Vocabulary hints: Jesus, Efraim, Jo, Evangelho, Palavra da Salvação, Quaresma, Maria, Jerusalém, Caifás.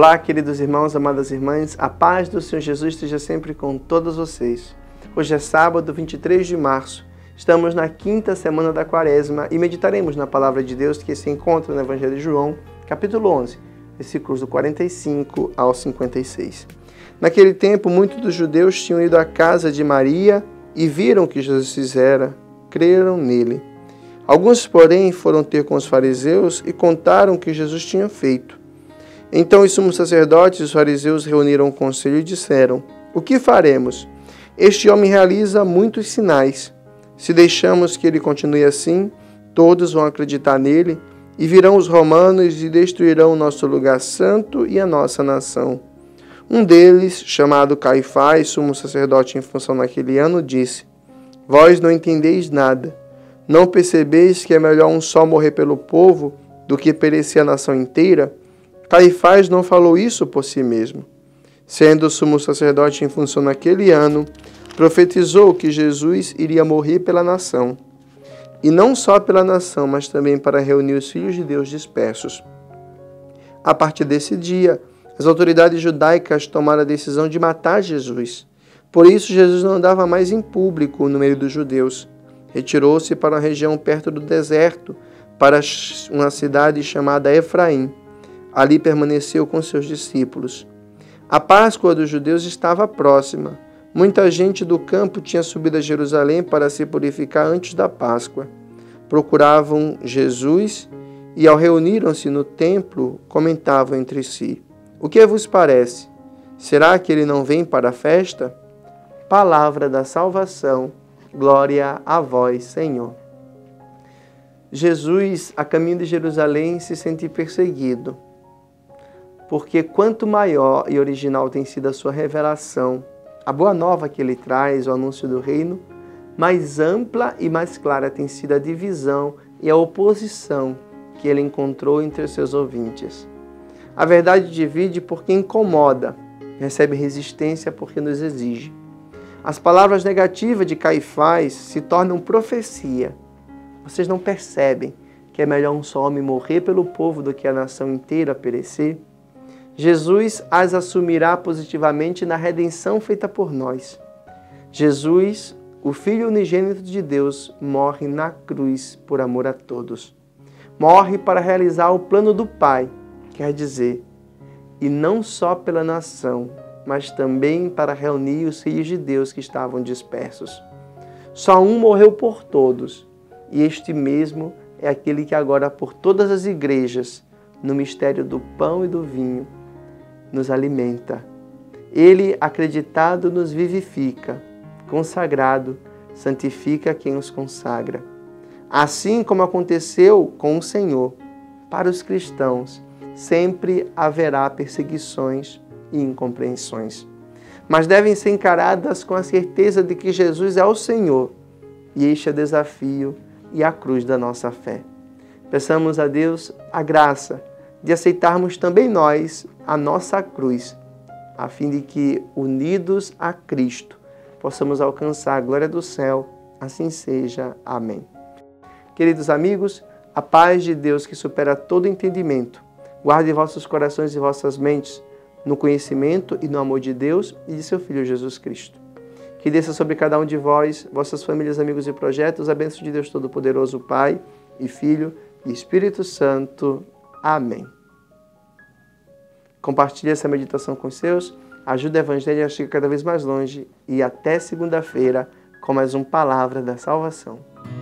Olá, queridos irmãos, amadas irmãs, a paz do Senhor Jesus esteja sempre com todos vocês. Hoje é sábado, 23 de março, estamos na quinta semana da Quaresma e meditaremos na Palavra de Deus que se encontra no Evangelho de João, capítulo 11, versículos do 45 ao 56. Naquele tempo, muitos dos judeus tinham ido à casa de Maria e viram o que Jesus fizera, creram nele. Alguns, porém, foram ter com os fariseus e contaram o que Jesus tinha feito. Então os sumos sacerdotes e os fariseus reuniram um conselho e disseram: O que faremos? Este homem realiza muitos sinais. Se deixamos que ele continue assim, todos vão acreditar nele e virão os romanos e destruirão o nosso lugar santo e a nossa nação. Um deles, chamado Caifás, sumo sacerdote em função naquele ano, disse: Vós não entendeis nada. Não percebeis que é melhor um só morrer pelo povo do que perecer a nação inteira? Caifás não falou isso por si mesmo. Sendo sumo sacerdote em função naquele ano, profetizou que Jesus iria morrer pela nação. E não só pela nação, mas também para reunir os filhos de Deus dispersos. A partir desse dia, as autoridades judaicas tomaram a decisão de matar Jesus. Por isso, Jesus não andava mais em público no meio dos judeus. Retirou-se para uma região perto do deserto, para uma cidade chamada Efraim. Ali permaneceu com seus discípulos. A Páscoa dos judeus estava próxima. Muita gente do campo tinha subido a Jerusalém para se purificar antes da Páscoa. Procuravam Jesus e, ao reuniram-se no templo, comentavam entre si: O que vos parece? Será que ele não vem para a festa? Palavra da Salvação. Glória a vós, Senhor. Jesus, a caminho de Jerusalém, se sente perseguido, porque quanto maior e original tem sido a sua revelação, a boa nova que ele traz, o anúncio do reino, mais ampla e mais clara tem sido a divisão e a oposição que ele encontrou entre os seus ouvintes. A verdade divide porque incomoda, recebe resistência porque nos exige. As palavras negativas de Caifás se tornam profecia. Vocês não percebem que é melhor um só homem morrer pelo povo do que a nação inteira perecer? Jesus as assumirá positivamente na redenção feita por nós. Jesus, o Filho unigênito de Deus, morre na cruz por amor a todos. Morre para realizar o plano do Pai, quer dizer, e não só pela nação, mas também para reunir os filhos de Deus que estavam dispersos. Só um morreu por todos, e este mesmo é aquele que agora por todas as igrejas, no mistério do pão e do vinho, nos alimenta. Ele, acreditado, nos vivifica. Consagrado, santifica quem os consagra. Assim como aconteceu com o Senhor, para os cristãos sempre haverá perseguições e incompreensões, mas devem ser encaradas com a certeza de que Jesus é o Senhor, e este é o desafio e a cruz da nossa fé. Peçamos a Deus a graça de aceitarmos também nós a nossa cruz, a fim de que, unidos a Cristo, possamos alcançar a glória do céu. Assim seja. Amém. Queridos amigos, a paz de Deus que supera todo entendimento, guarde vossos corações e vossas mentes no conhecimento e no amor de Deus e de seu Filho Jesus Cristo. Que desça sobre cada um de vós, vossas famílias, amigos e projetos, a bênção de Deus Todo-Poderoso, Pai e Filho e Espírito Santo. Amém. Compartilhe essa meditação com os seus, ajuda o Evangelho a chegar cada vez mais longe e até segunda-feira com mais um Palavra da Salvação.